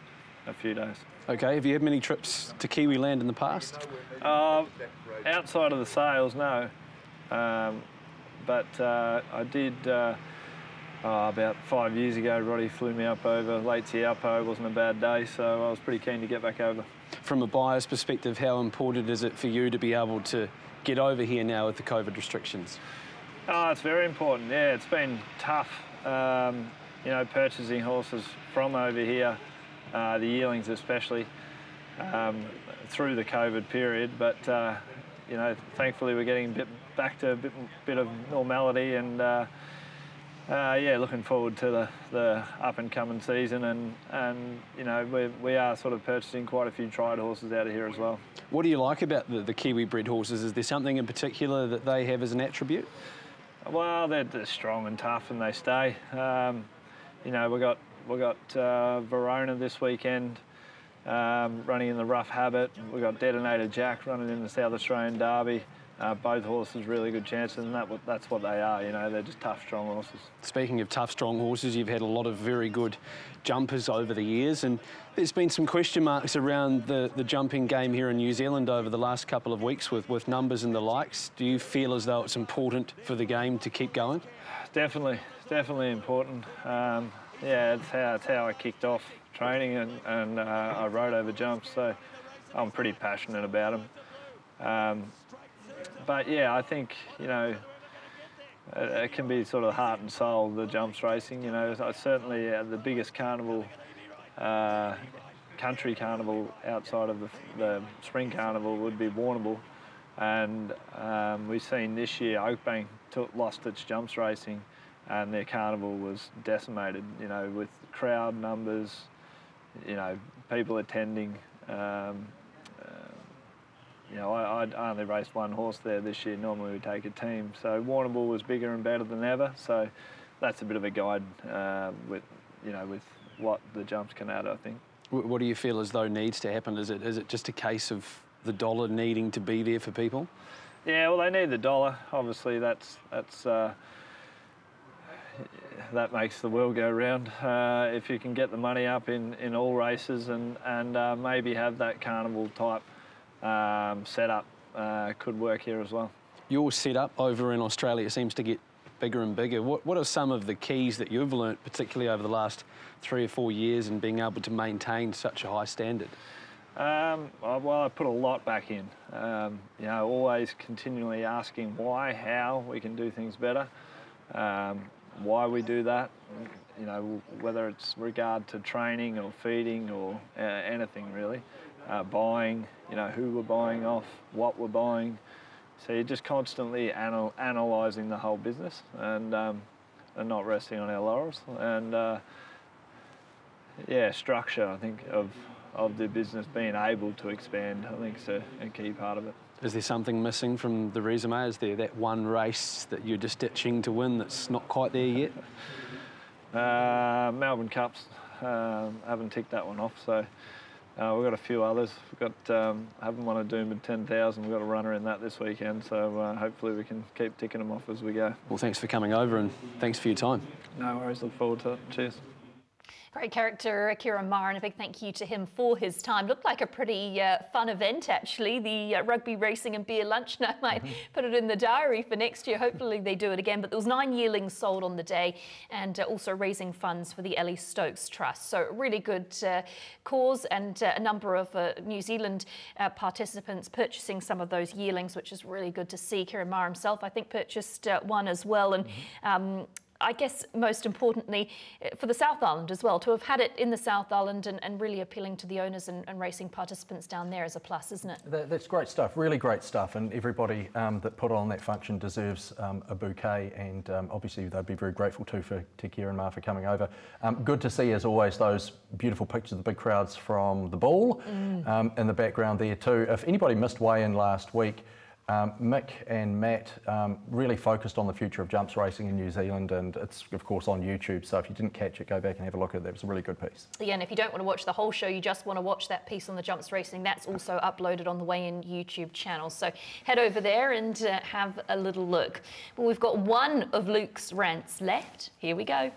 a few days. Okay, have you had many trips to Kiwi land in the past? Outside of the sales, no. But I did, about 5 years ago, Roddy flew me up over late Taupo. It wasn't a bad day, so I was pretty keen to get back over. From a buyer's perspective, how important is it for you to be able to get over here now with the COVID restrictions? Oh, it's very important, yeah. It's been tough, you know, purchasing horses from over here. The yearlings especially, through the COVID period. But, you know, thankfully we're getting back to a bit of normality and, yeah, looking forward to the up-and-coming season and you know, we are sort of purchasing quite a few tried horses out of here as well. What do you like about the Kiwi-bred horses? Is there something in particular that they have as an attribute? Well, they're strong and tough and they stay. You know, we've got Verona this weekend running in the Rough Habit. We've got Detonator Jack running in the South Australian Derby. Both horses really good chances, and that's what they are, you know, they're just tough, strong horses. Speaking of tough, strong horses, you've had a lot of very good jumpers over the years, and there's been some question marks around the jumping game here in New Zealand over the last couple of weeks with numbers and the likes. Do you feel as though it's important for the game to keep going? Definitely, definitely important. Yeah, it's how I kicked off training and I rode over jumps, so I'm pretty passionate about them. But yeah, I think, you know, it can be sort of heart and soul, the jumps racing. You know, I certainly the biggest carnival, country carnival outside of the spring carnival would be Warrnambool. And we've seen this year Oakbank lost its jumps racing, and their carnival was decimated, you know, with crowd numbers, you know, people attending. You know, I only raced one horse there this year. Normally we take a team. So Warrnambool was bigger and better than ever. So that's a bit of a guide with, you know, with what the jumps can add, I think. What do you feel as though needs to happen? Is it just a case of the dollar needing to be there for people? Yeah, well, they need the dollar. Obviously, that makes the world go round. If you can get the money up in all races and maybe have that carnival type setup, could work here as well. Your setup over in Australia seems to get bigger and bigger. What are some of the keys that you've learnt, particularly over the last 3 or 4 years, in being able to maintain such a high standard? Well, I put a lot back in. You know, always continually asking why, how we can do things better. Why we do that, you know, whether it's regard to training or feeding or anything really, buying, you know, who we're buying off, what we're buying. So you're just constantly analysing the whole business and not resting on our laurels. And yeah, structure, I think, of the business, being able to expand, I think is a key part of it. Is there something missing from the resume? Is there that one race that you're just itching to win that's not quite there yet? Melbourne Cups, haven't ticked that one off, so we've got a few others. We've got, haven't won a Doom at 10,000, we've got a runner in that this weekend, so hopefully we can keep ticking them off as we go. Well, thanks for coming over and thanks for your time. No worries, look forward to it. Cheers. Great character, Ciarán Maher, and a big thank you to him for his time. Looked like a pretty fun event, actually, the rugby racing and beer lunch. And I might put it in the diary for next year. Hopefully they do it again. But there was 9 yearlings sold on the day, and also raising funds for the Ellie Stokes Trust. So really good cause, and a number of New Zealand participants purchasing some of those yearlings, which is really good to see. Ciarán Maher himself, I think, purchased one as well. And I guess most importantly for the South Island as well, to have had it in the South Island and really appealing to the owners and racing participants down there is a plus, isn't it? That's great stuff, really great stuff, and everybody that put on that function deserves a bouquet, and obviously they'd be very grateful too to Ciarán Maher for coming over. Good to see, as always, those beautiful pictures of the big crowds from the ball in the background there too. If anybody missed weigh-in last week, Mick and Matt really focused on the future of jumps racing in New Zealand, and it's of course on YouTube, so if you didn't catch it, go back and have a look at it. It was a really good piece. Yeah, and if you don't want to watch the whole show, you just want to watch that piece on the jumps racing, that's also uploaded on the Weigh-In YouTube channel, so head over there and have a little look. Well, we've got one of Luke's rants left. Here we go.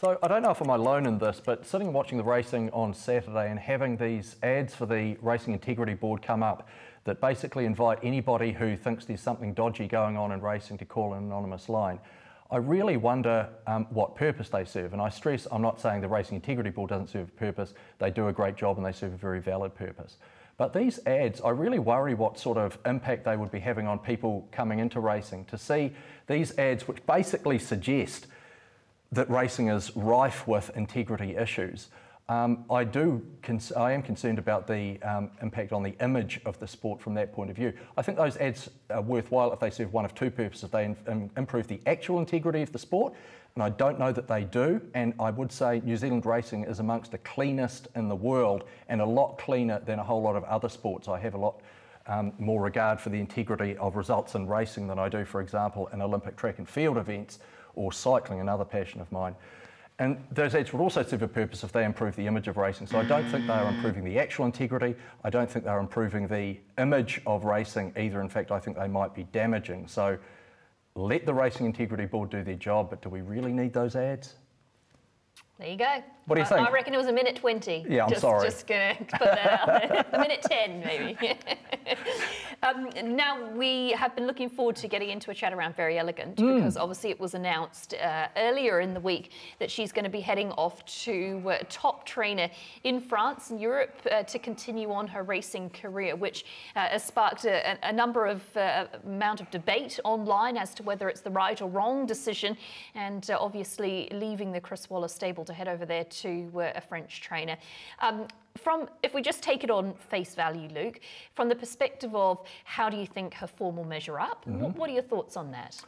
So I don't know if I'm alone in this, but sitting and watching the racing on Saturday and having these ads for the Racing Integrity Board come up that basically invite anybody who thinks there's something dodgy going on in racing to call an anonymous line, I really wonder what purpose they serve. And I stress, I'm not saying the Racing Integrity Board doesn't serve a purpose. They do a great job and they serve a very valid purpose. But these ads, I really worry what sort of impact they would be having on people coming into racing. To see these ads which basically suggest that racing is rife with integrity issues. I am concerned about the impact on the image of the sport from that point of view. I think those ads are worthwhile if they serve one of two purposes. They improve the actual integrity of the sport, and I don't know that they do, and I would say New Zealand racing is amongst the cleanest in the world, and a lot cleaner than a whole lot of other sports. I have a lot more regard for the integrity of results in racing than I do, for example, in Olympic track and field events, or cycling, another passion of mine. And those ads would also serve a purpose if they improve the image of racing. So I don't think they are improving the actual integrity. I don't think they're improving the image of racing either. In fact, I think they might be damaging. So let the Racing Integrity Board do their job, but do we really need those ads? There you go. What do you think? I reckon it was a minute 20. Yeah, I'm sorry. Just going to put that out there. A minute 10, maybe. Now, we have been looking forward to getting into a chat around Very Elegant, because obviously it was announced earlier in the week that she's going to be heading off to top trainer in France and Europe to continue on her racing career, which has sparked a number of amount of debate online as to whether it's the right or wrong decision, and obviously leaving the Chris Waller stable to head over there to a French trainer. If we just take it on face value, Luke, from the perspective of how do you think her form will measure up? What are your thoughts on that?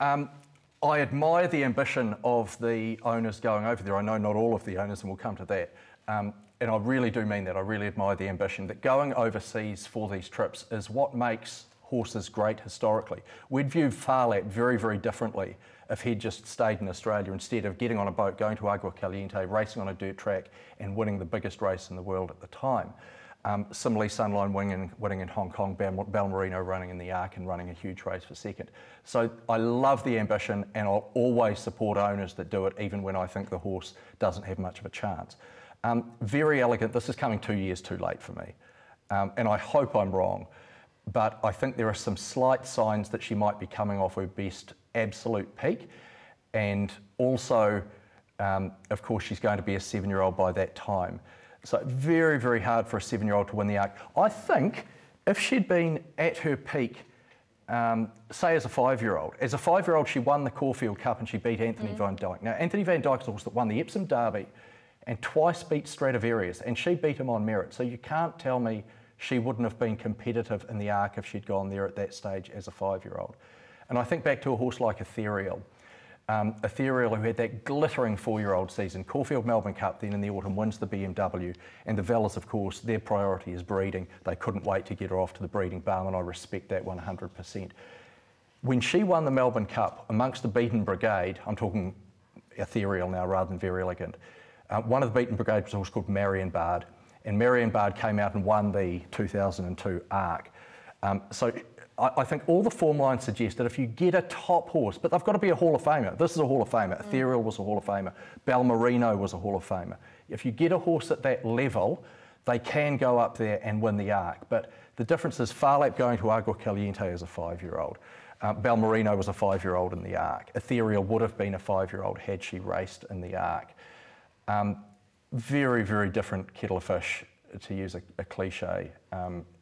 I admire the ambition of the owners going over there. I know not all of the owners, and we'll come to that. And I really do mean that. I really admire the ambition that going overseas for these trips is what makes horses great historically. We'd view Farlap very, very differently if he'd just stayed in Australia instead of getting on a boat, going to Agua Caliente, racing on a dirt track and winning the biggest race in the world at the time. Similarly, Sunline winning in Hong Kong, Balmerino running in the Arc and running a huge race for second. So I love the ambition, and I'll always support owners that do it, even when I think the horse doesn't have much of a chance. Very Elegant, this is coming 2 years too late for me. And I hope I'm wrong, but I think there are some slight signs that she might be coming off her best absolute peak, and also of course she's going to be a 7-year-old by that time, so very, very hard for a 7-year-old to win the Arc. I think if she'd been at her peak, say as a 5-year-old, she won the Caulfield Cup and she beat Anthony Van Dyke. Now Anthony Van Dyke's horse that won the Epsom Derby and twice beat Stradivarius, and she beat him on merit, so you can't tell me she wouldn't have been competitive in the Arc if she'd gone there at that stage as a 5-year-old. And I think back to a horse like Ethereal. Ethereal, who had that glittering 4-year-old season, Caulfield Melbourne Cup, then in the autumn wins the BMW, and the Valors, of course, their priority is breeding. They couldn't wait to get her off to the breeding barn, and I respect that 100%. When she won the Melbourne Cup amongst the beaten brigade, I'm talking Ethereal now rather than Very Elegant, one of the beaten brigade was a horse called Marion Bard, and Marion Bard came out and won the 2002 Arc. So I think all the form lines suggest that if you get a top horse, but they've got to be a Hall of Famer. This is a Hall of Famer. Ethereal was a Hall of Famer. Balmerino was a Hall of Famer. If you get a horse at that level, they can go up there and win the ARC. But the difference is Farlap going to Agua Caliente as a 5-year-old. Balmerino was a 5-year-old in the ARC. Ethereal would have been a 5-year-old had she raced in the ARC. Very, very different kettle of fish, to use a cliche,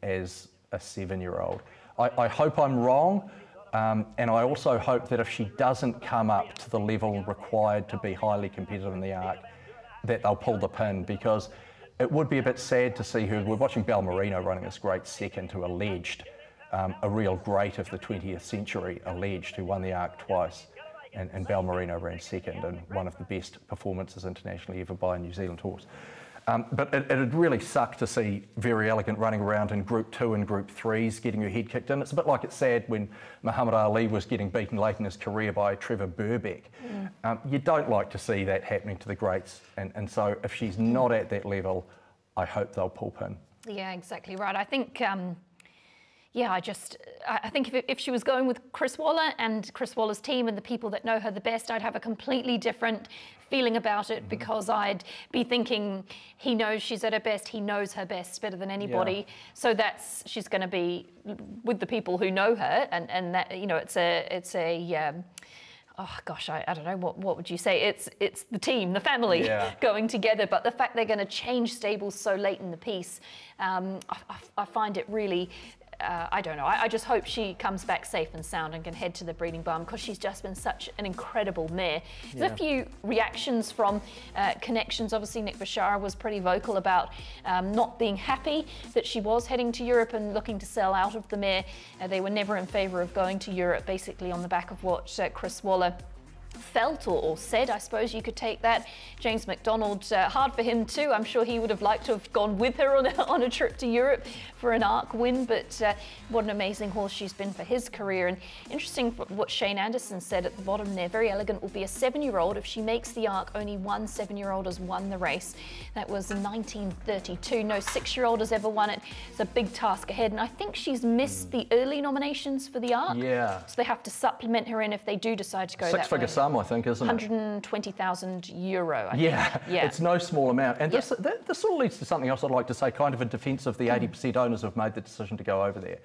as a 7-year-old. I hope I'm wrong, and I also hope that if she doesn't come up to the level required to be highly competitive in the ARC, that they'll pull the pin, because it would be a bit sad to see her. We're watching Balmerino running this great second to Alleged, a real great of the 20th century, Alleged, who won the ARC twice, and Balmerino ran second and one of the best performances internationally ever by a New Zealand horse. But it would really suck to see Very Elegant running around in Group 2 and Group 3s, getting her head kicked in. It's a bit like it's sad when Muhammad Ali was getting beaten late in his career by Trevor Burbeck. Mm. You don't like to see that happening to the greats. And so if she's not at that level, I hope they'll pull pin. Yeah, exactly right. I think, I think if she was going with Chris Waller and Chris Waller's team and the people that know her the best, I'd have a completely different feeling about it, because I'd be thinking he knows she's at her best, he knows her best better than anybody. Yeah. So that's, she's going to be with the people who know her, and that, you know, it's a oh gosh, I don't know, what would you say? It's the team, the family, yeah, going together. But the fact they're going to change stables so late in the piece, I find it really, I don't know. I just hope she comes back safe and sound and can head to the breeding barn, because she's just been such an incredible mare. Yeah. There's a few reactions from connections. Obviously, Nick Bashara was pretty vocal about not being happy that she was heading to Europe and looking to sell out of the mare. They were never in favour of going to Europe, basically on the back of what Chris Waller felt or said, I suppose you could take that. James McDonald, hard for him too. I'm sure he would have liked to have gone with her on a trip to Europe for an ARC win, but what an amazing horse she's been for his career. And interesting what Shane Anderson said at the bottom there, Very Elegant will be a 7-year-old. If she makes the ARC, only one 7-year-old has won the race. That was in 1932. No 6-year-old has ever won it. It's a big task ahead, and I think she's missed the early nominations for the ARC. Yeah. So they have to supplement her in if they do decide to go that way. I think, isn't it? €120,000, I think. Yeah, it's no small amount. And this sort of leads to something else I'd like to say, kind of in defence of the 80% owners who have made the decision to go over there.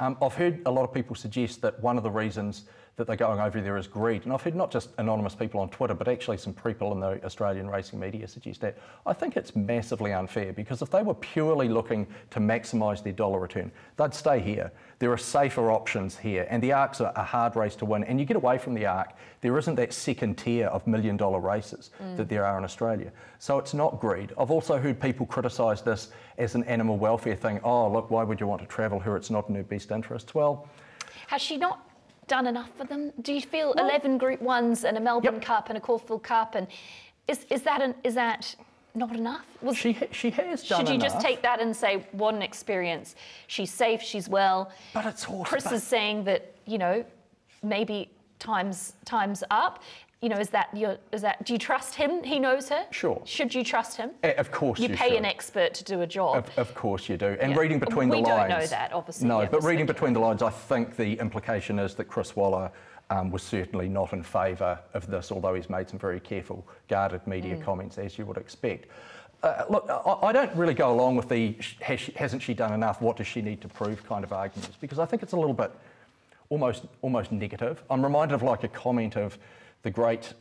I've heard a lot of people suggest that one of the reasons that they're going over there is greed. And I've heard not just anonymous people on Twitter, but actually some people in the Australian racing media suggest that. I think it's massively unfair, because if they were purely looking to maximise their dollar return, they'd stay here. There are safer options here, and the ARC's are a hard race to win. And you get away from the ARC, there isn't that second tier of million-dollar races that there are in Australia. So it's not greed. I've also heard people criticise this as an animal welfare thing. Oh, look, why would you want to travel her? It's not in her best interest. Well, has she not done enough for them? Do you feel 11 Group 1s and a Melbourne Cup and a Caulfield Cup, and is that not enough? She has done enough. Should you just take that and say, what an experience? She's safe, she's well. But it's horse. Chris is saying that, you know, maybe time's up. You know, do you trust him? He knows her? Sure. Should you trust him? Of course you should. You pay an expert to do a job. Of course you do. And reading between the lines. We don't know that, obviously. No, but reading between the lines, I think the implication is that Chris Waller was certainly not in favour of this, although he's made some very careful, guarded media comments, as you would expect. Look, I don't really go along with the hasn't she done enough, what does she need to prove kind of arguments, because I think it's a little bit almost negative. I'm reminded of like a comment of the great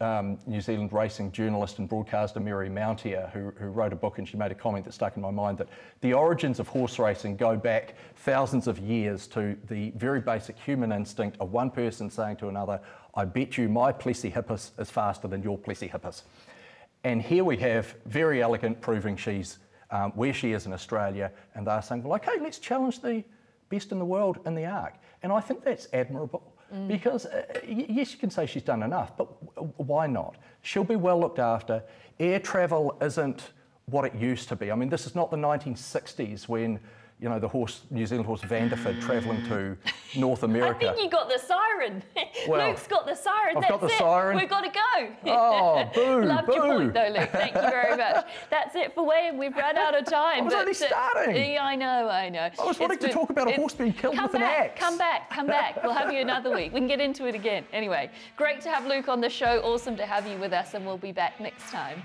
New Zealand racing journalist and broadcaster Mary Mountier, who wrote a book, and she made a comment that stuck in my mind, that the origins of horse racing go back thousands of years to the very basic human instinct of one person saying to another, I bet you my Plessy Hippus is faster than your Plessy Hippus. And here we have Very Elegant proving she's where she is in Australia, and they're saying, well, okay, let's challenge the best in the world in the ARC. And I think that's admirable. Because, yes, you can say she's done enough, but why not? She'll be well looked after. Air travel isn't what it used to be. I mean, this is not the 1960s when you know, the horse, New Zealand horse Vanderford travelling to North America. I think you got the siren. Well, Luke's got the siren. I've got the siren. We've got to go. Oh, boo, loved boo. Your point though, Luke. Thank you very much. That's it for Wham. We've run out of time. I was only starting. Yeah, I know. I was wanting to talk about a horse being killed with an axe. Come back. We'll have you another week. We can get into it again. Anyway, great to have Luke on the show. Awesome to have you with us, and we'll be back next time.